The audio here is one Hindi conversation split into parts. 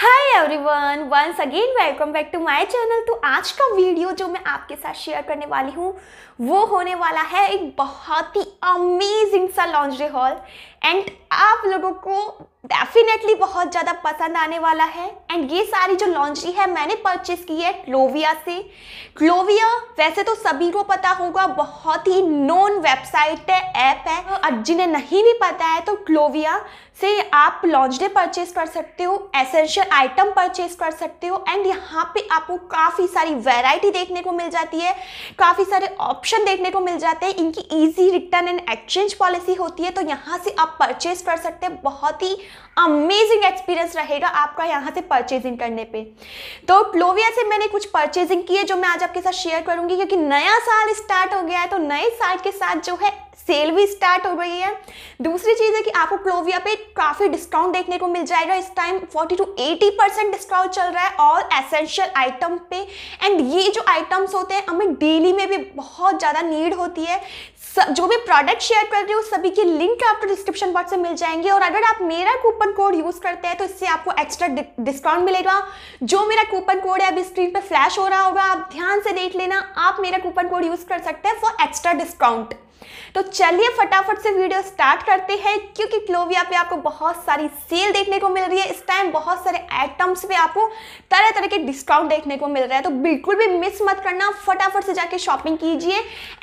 Hi everyone, once again welcome back to my channel. तो आज का वीडियो जो मैं आपके साथ शेयर करने वाली हूँ वो होने वाला है एक बहुत ही अमेजिंग सा लॉन्जरी हॉल, एंड आप लोगों को डेफिनेटली बहुत ज़्यादा पसंद आने वाला है। एंड ये सारी जो लॉन्जरी है मैंने परचेस की है क्लोविया से। क्लोविया वैसे तो सभी को पता होगा, बहुत ही नोन वेबसाइट है, ऐप है। अब जिन्हें नहीं भी पता है तो क्लोविया से आप लॉन्जरी परचेस कर सकते हो, एसेंशियल आइटम परचेस कर सकते हो। एंड यहाँ पे आपको काफ़ी सारी वैरायटी देखने को मिल जाती है, काफ़ी सारे ऑप्शन देखने को मिल जाते हैं। इनकी easy return and exchange policy होती है, तो यहाँ से आप परचेस कर सकते हैं। बहुत ही अमेजिंग एक्सपीरियंस रहेगा आपका यहाँ से परचेजिंग करने पे। तो क्लोविया से मैंने कुछ परचेजिंग की है जो मैं आज आपके साथ शेयर करूँगी, क्योंकि नया साल स्टार्ट हो गया है, तो नए साल के साथ जो है सेल भी स्टार्ट हो गई है। दूसरी चीज़ है कि आपको क्लोविया पे काफ़ी डिस्काउंट देखने को मिल जाएगा। इस टाइम 40 to 80% डिस्काउंट चल रहा है और एसेंशियल आइटम पे। एंड ये जो आइटम्स होते हैं हमें डेली में भी बहुत ज़्यादा नीड होती है। जो भी प्रोडक्ट शेयर कर रही हूँ सभी की लिंक आपको डिस्क्रिप्शन बॉक्स में मिल जाएंगे, और अगर आप मेरा कूपन कोड यूज़ करते हैं तो इससे आपको एक्स्ट्रा डिस्काउंट मिलेगा। जो मेरा कूपन कोड है अभी स्क्रीन पर फ्लैश हो रहा होगा, आप ध्यान से देख लेना। आप मेरा कूपन कोड यूज़ कर सकते हैं फॉर एक्स्ट्रा डिस्काउंट। तो चलिए फटाफट से वीडियो स्टार्ट करते हैं, क्योंकि क्लोविया पे आपको बहुत सारी सेल देखने को मिल रही है। इस टाइम बहुत सारे आइटम्स पे आपको तरह तरह के डिस्काउंट देखने को मिल रहा है, तो बिल्कुल भी मिस मत करना। फटाफट से जाके शॉपिंग कीजिए।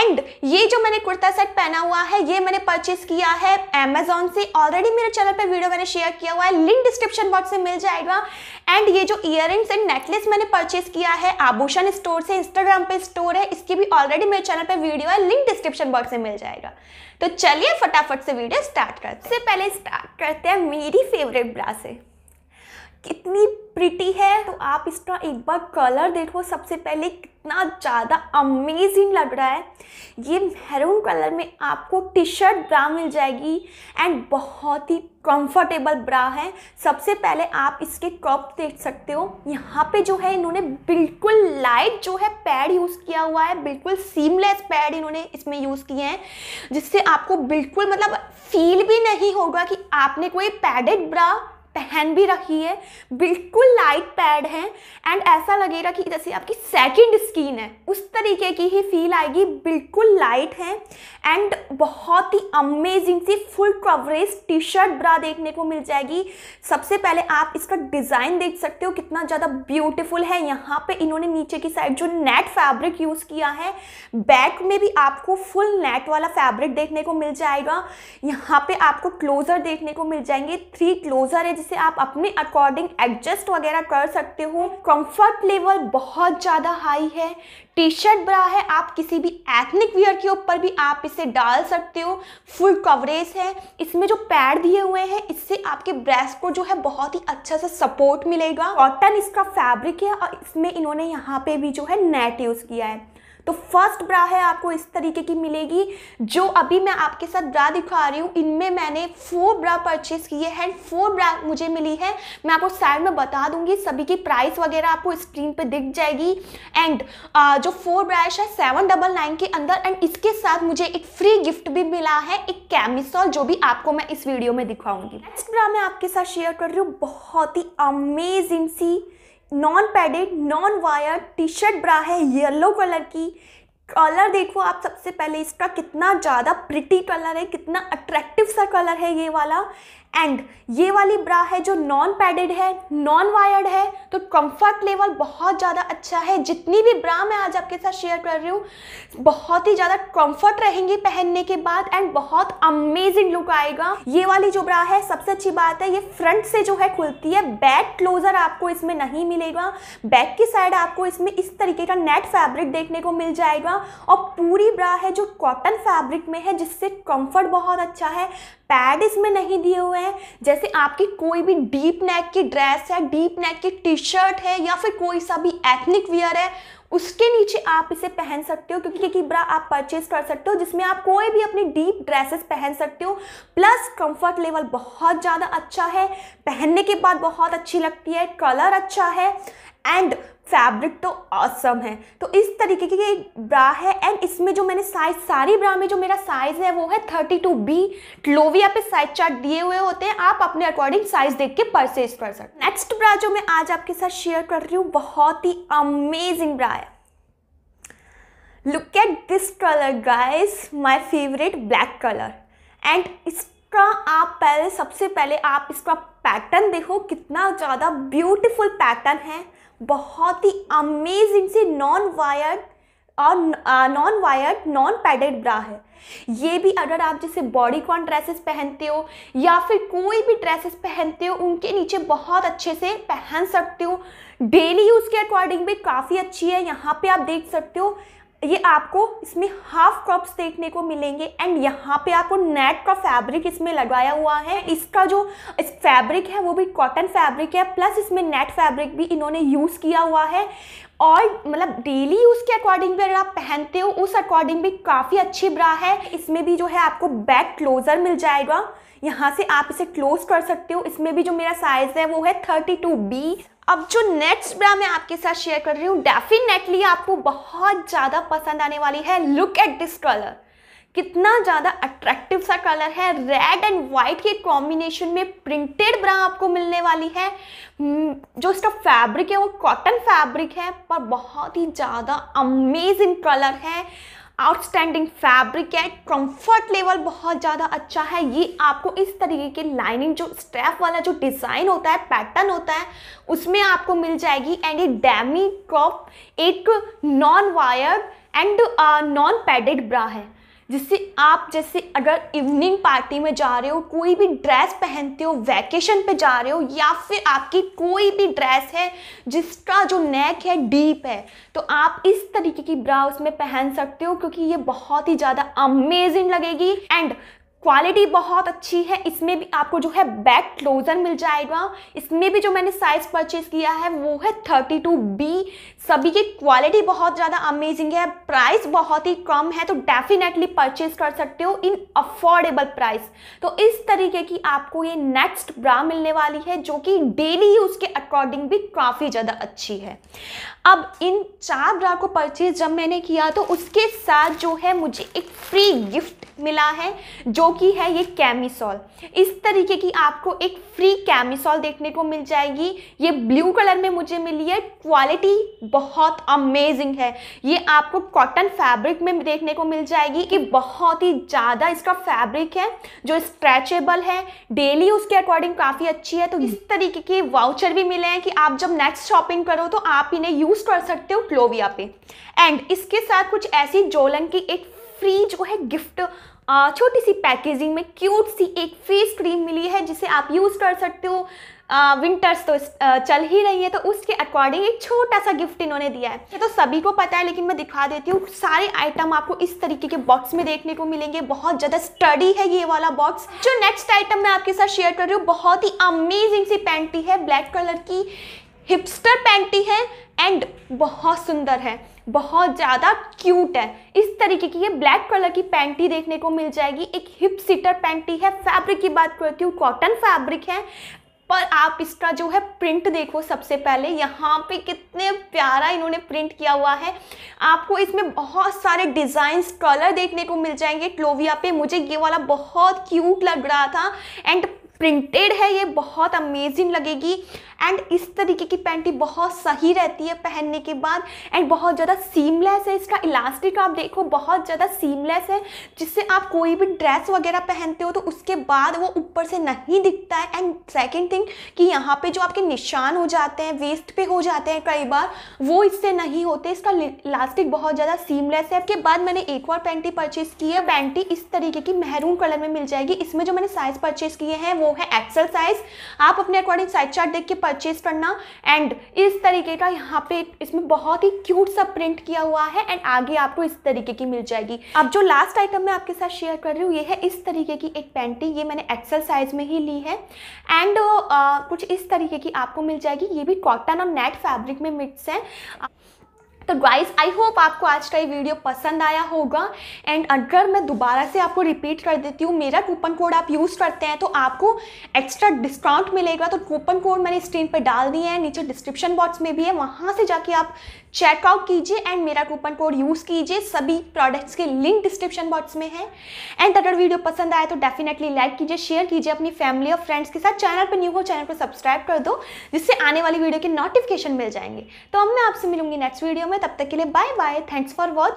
एंड ये जो मैंने कुर्ता सेट पहना हुआ है ये मैंने परचेस किया है अमेजोन से। ऑलरेडी मेरे चैनल पर वीडियो मैंने शेयर किया हुआ है, लिंक डिस्क्रिप्शन बॉक्स में मिल जाएगा। एंड ये जो ईयरिंग्स एंड नेकलेस मैंने परचेस किया है आभूषण स्टोर से, इंस्टाग्राम पे स्टोर है, इसकी भी ऑलरेडी मेरे चैनल पर वीडियो है, लिंक डिस्क्रिप्शन बॉक्स मिल जाएगा। तो चलिए फटाफट से वीडियो स्टार्ट करते हैं। पहले स्टार्ट करते हैं मेरी फेवरेट ब्रा से। कितनी प्रिटी है, तो आप इसका एक बार कलर देखो। सबसे पहले कितना ज़्यादा अमेजिंग लग रहा है। ये मैरून कलर में आपको टी शर्ट ब्रा मिल जाएगी एंड बहुत ही कंफर्टेबल ब्रा है। सबसे पहले आप इसके कप देख सकते हो। यहाँ पे जो है इन्होंने बिल्कुल लाइट जो है पैड यूज़ किया हुआ है, बिल्कुल सीमलेस पैड इन्होंने इसमें यूज़ किए हैं, जिससे आपको बिल्कुल मतलब फील भी नहीं होगा कि आपने कोई पैडेड ब्रा पहन भी रखी है। बिल्कुल लाइट पैड है एंड ऐसा लगेगा कि जैसे आपकी सेकंड स्किन है, उस तरीके की ही फील आएगी। बिल्कुल लाइट है एंड बहुत ही अमेजिंग सी full coverage T shirt bra देखने को मिल जाएगी। सबसे पहले आप इसका डिज़ाइन देख सकते हो कितना ज़्यादा ब्यूटीफुल है। यहाँ पे इन्होंने नीचे की साइड जो नेट फैब्रिक यूज़ किया है, बैक में भी आपको फुल नेट वाला फैब्रिक देखने को मिल जाएगा। यहाँ पे आपको क्लोज़र देखने को मिल जाएंगे, 3 क्लोज़र है से आप अपने अकॉर्डिंग एडजस्ट वगैरह कर सकते हो। कंफर्ट लेवल बहुत ज़्यादा हाई है। टी शर्ट ब्रा है, आप किसी भी एथनिक वियर के ऊपर भी आप इसे डाल सकते हो। फुल कवरेज है। इसमें जो पैड दिए हुए हैं इससे आपके ब्रेस्ट को जो है बहुत ही अच्छा सा सपोर्ट मिलेगा। कॉटन इसका फैब्रिक है और इसमें इन्होंने यहाँ पे भी जो है नेट यूज़ किया है। तो फर्स्ट ब्रा है आपको इस तरीके की मिलेगी। जो अभी मैं आपके साथ ब्रा दिखा रही हूँ इनमें मैंने 4 ब्रा परचेस किए हैं, 4 ब्रा मुझे मिली है। मैं आपको साइड में बता दूंगी, सभी की प्राइस वगैरह आपको स्क्रीन पे दिख जाएगी। एंड जो 4 ब्रा है 799 के अंदर, एंड इसके साथ मुझे एक फ्री गिफ्ट भी मिला है, एक कैमिसॉल, जो भी आपको मैं इस वीडियो में दिखाऊंगी। नेक्स्ट ब्रा मैं आपके साथ शेयर कर रही हूँ, बहुत ही अमेजिंग सी non padded non wire T shirt bra है, येलो कलर की। कलर देखो आप, सबसे पहले इसका कितना ज़्यादा प्रिटी कलर है, कितना अट्रैक्टिव सा कलर है ये वाला। एंड ये वाली ब्रा है जो नॉन पैडेड है, नॉन वायर्ड है, तो कंफर्ट लेवल बहुत ज़्यादा अच्छा है। जितनी भी ब्रा मैं आज आपके साथ शेयर कर रही हूँ बहुत ही ज़्यादा कंफर्ट रहेंगी पहनने के बाद एंड बहुत अमेजिंग लुक आएगा। ये वाली जो ब्रा है सबसे अच्छी बात है ये फ्रंट से जो है खुलती है, बैक क्लोजर आपको इसमें नहीं मिलेगा। बैक की साइड आपको इसमें इस तरीके का नेट फैब्रिक देखने को मिल जाएगा, और पूरी ब्रा है जो कॉटन फैब्रिक में है, जिससे कंफर्ट बहुत अच्छा है। पैड इसमें नहीं दिए हुए हैं। जैसे आपकी कोई भी डीप नेक की ड्रेस है, डीप नेक की टी शर्ट है, या फिर कोई सा भी एथनिक वियर है, उसके नीचे आप इसे पहन सकते हो, क्योंकि ब्रा आप परचेस कर सकते हो जिसमें आप कोई भी अपनी डीप ड्रेसेस पहन सकते हो। प्लस कंफर्ट लेवल बहुत ज़्यादा अच्छा है, पहनने के बाद बहुत अच्छी लगती है, कलर अच्छा है एंड फैब्रिक तो ऑसम है। तो इस तरीके की ब्रा है एंड इसमें जो मैंने साइज, सारी ब्रा में जो मेरा साइज़ है वो है 32B। क्लोविया पे साइज चार्ट दिए हुए होते हैं, आप अपने अकॉर्डिंग साइज देख के परचेज कर सकते। नेक्स्ट ब्रा जो मैं आज आपके साथ शेयर कर रही हूँ बहुत ही अमेजिंग ब्रा है। Look at this colour guys, my favourite black colour. And इसका आप पहले, सबसे पहले आप इसका पैटर्न देखो, कितना ज़्यादा ब्यूटीफुल पैटर्न है। बहुत ही अमेजिंग सी नॉन वायर्ड और नॉन पैडेड ब्रा है। ये भी अगर आप जैसे बॉडीकॉन ड्रेसेस पहनते हो या फिर कोई भी ड्रेसेस पहनते हो उनके नीचे बहुत अच्छे से पहन सकते हो। डेली यूज़ के अकॉर्डिंग भी काफ़ी अच्छी है। यहाँ पे आप देख सकते हो ये आपको इसमें हाफ क्रॉप्स देखने को मिलेंगे एंड यहाँ पे आपको नेट का फैब्रिक इसमें लगाया हुआ है। इसका जो फैब्रिक है वो भी कॉटन फैब्रिक है, प्लस इसमें नेट फैब्रिक भी इन्होंने यूज़ किया हुआ है। और मतलब डेली यूज़ के अकॉर्डिंग भी अगर आप पहनते हो उस अकॉर्डिंग भी काफ़ी अच्छी ब्रा है। इसमें भी जो है आपको बैक क्लोजर मिल जाएगा, यहाँ से आप इसे क्लोज कर सकते हो। इसमें भी जो मेरा साइज़ है वो है 32B। अब जो नेक्स्ट ब्रा मैं आपके साथ शेयर कर रही हूँ डेफिनेटली आपको बहुत ज़्यादा पसंद आने वाली है। लुक एट दिस कलर, कितना ज़्यादा अट्रैक्टिव सा कलर है। रेड एंड वाइट के कॉम्बिनेशन में प्रिंटेड ब्रा आपको मिलने वाली है। जो इसका फैब्रिक है वो कॉटन फैब्रिक है, पर बहुत ही ज़्यादा अमेजिंग कलर है। आउटस्टैंडिंग फैब्रिक है, कंफर्ट लेवल बहुत ज़्यादा अच्छा है। ये आपको इस तरीके के लाइनिंग, जो स्ट्रैप वाला जो डिज़ाइन होता है, पैटर्न होता है, उसमें आपको मिल जाएगी। एंड ये डैमी क्रॉप एक non wire and non padded bra है, जिससे आप जैसे अगर इवनिंग पार्टी में जा रहे हो, कोई भी ड्रेस पहनते हो, वैकेशन पे जा रहे हो, या फिर आपकी कोई भी ड्रेस है जिसका जो नेक है डीप है, तो आप इस तरीके की ब्रा उसमें पहन सकते हो, क्योंकि ये बहुत ही ज़्यादा अमेजिंग लगेगी। एंड क्वालिटी बहुत अच्छी है। इसमें भी आपको जो है बैक क्लोजर मिल जाएगा। इसमें भी जो मैंने साइज़ परचेज़ किया है वो है 32B। सभी की क्वालिटी बहुत ज़्यादा अमेजिंग है, प्राइस बहुत ही कम है, तो डेफिनेटली परचेज़ कर सकते हो इन अफोर्डेबल प्राइस। तो इस तरीके की आपको ये नेक्स्ट ब्रा मिलने वाली है, जो कि डेली यूज़ के अकॉर्डिंग भी काफ़ी ज़्यादा अच्छी है। अब इन चार ब्रा को परचेज़ जब मैंने किया तो उसके साथ जो है मुझे एक फ्री गिफ्ट मिला है, जो की है ये कैमिसॉल। इस तरीके की आपको एक फ्री कैमिसॉल देखने को मिल जाएगी। ये ब्लू कलर में मुझे मिली है, क्वालिटी बहुत अमेजिंग है। ये आपको कॉटन फैब्रिक में देखने को मिल जाएगी कि बहुत ही ज़्यादा इसका फैब्रिक है जो स्ट्रेचेबल है, डेली उसके अकॉर्डिंग काफ़ी अच्छी है। तो इस तरीके के वाउचर भी मिले हैं कि आप जब नेक्स्ट शॉपिंग करो तो आप इन्हें यूज़ कर सकते हो क्लोविया पे। एंड इसके साथ कुछ ऐसी जोलन की एक फ्री जो है गिफ्ट, छोटी सी पैकेजिंग में क्यूट सी एक फेस क्रीम मिली है, जिसे आप यूज़ कर सकते हो। विंटर्स तो चल ही रही है, तो उसके अकॉर्डिंग एक छोटा सा गिफ्ट इन्होंने दिया है। ये तो सभी को पता है, लेकिन मैं दिखा देती हूँ। सारे आइटम आपको इस तरीके के बॉक्स में देखने को मिलेंगे। बहुत ज़्यादा स्टडी है ये वाला बॉक्स। जो नेक्स्ट आइटम मैं आपके साथ शेयर कर रही हूँ बहुत ही अमेजिंग सी पैंटी है, ब्लैक कलर की हिपस्टर पैंटी है एंड बहुत सुंदर है, बहुत ज़्यादा क्यूट है। इस तरीके की ये ब्लैक कलर की पैंटी देखने को मिल जाएगी। एक हिप सीटर पैंटी है। फैब्रिक की बात करती हूँ, कॉटन फैब्रिक है, पर आप इसका जो है प्रिंट देखो। सबसे पहले यहाँ पे कितने प्यारा इन्होंने प्रिंट किया हुआ है। आपको इसमें बहुत सारे डिज़ाइंस, कलर देखने को मिल जाएंगे। क्लोविया पे मुझे ये वाला बहुत क्यूट लग रहा था एंड प्रिंटेड है, ये बहुत अमेजिंग लगेगी। एंड इस तरीके की पैंटी बहुत सही रहती है पहनने के बाद एंड बहुत ज़्यादा सीमलेस है। इसका इलास्टिक आप देखो, बहुत ज़्यादा सीमलेस है, जिससे आप कोई भी ड्रेस वगैरह पहनते हो तो उसके बाद वो ऊपर से नहीं दिखता है। एंड सेकंड थिंग कि यहाँ पे जो आपके निशान हो जाते हैं, वेस्ट पे हो जाते हैं कई बार, वो इससे नहीं होते। इसका इलास्टिक बहुत ज़्यादा सीमलेस है। उसके बाद मैंने एक और पैंटी परचेज़ की है। पैंटी इस तरीके की महरून कलर में मिल जाएगी। इसमें जो मैंने साइज़ परचेज़ किए हैं वो है एक्सेल साइज़। आप अपने अकॉर्डिंग साइज चार्ट देख के परचेज करना। एंड इस तरीके का यहाँ पे इसमें बहुत ही क्यूट सा प्रिंट किया हुआ है एंड आगे आपको इस तरीके की मिल जाएगी। अब जो लास्ट आइटम मैं आपके साथ शेयर कर रही हूँ ये है इस तरीके की एक पैंटी। ये मैंने एक्सेल साइज में ही ली है एंड कुछ इस तरीके की आपको मिल जाएगी। ये भी कॉटन और नेट फैब्रिक में मिक्स है। तो गाइस आई होप आपको आज का ये वीडियो पसंद आया होगा। एंड अगर मैं दोबारा से आपको रिपीट कर देती हूँ, मेरा कूपन कोड आप यूज़ करते हैं तो आपको एक्स्ट्रा डिस्काउंट मिलेगा। तो कूपन कोड मैंने स्क्रीन पर डाल दिए हैं, नीचे डिस्क्रिप्शन बॉक्स में भी है, वहाँ से जाके आप चेकआउट कीजिए एंड मेरा कूपन कोड यूज़ कीजिए। सभी प्रोडक्ट्स के लिंक डिस्क्रिप्शन बॉक्स में है। एंड अगर वीडियो पसंद आए तो डेफिनेटली लाइक कीजिए, शेयर कीजिए अपनी फैमिली और फ्रेंड्स के साथ। चैनल पर न्यू हो चैनल को सब्सक्राइब कर दो जिससे आने वाली वीडियो के नोटिफिकेशन मिल जाएंगे। तो अब मैं आपसे मिलूंगी नेक्स्ट वीडियो में, तब तक के लिए bye bye, thanks for watching.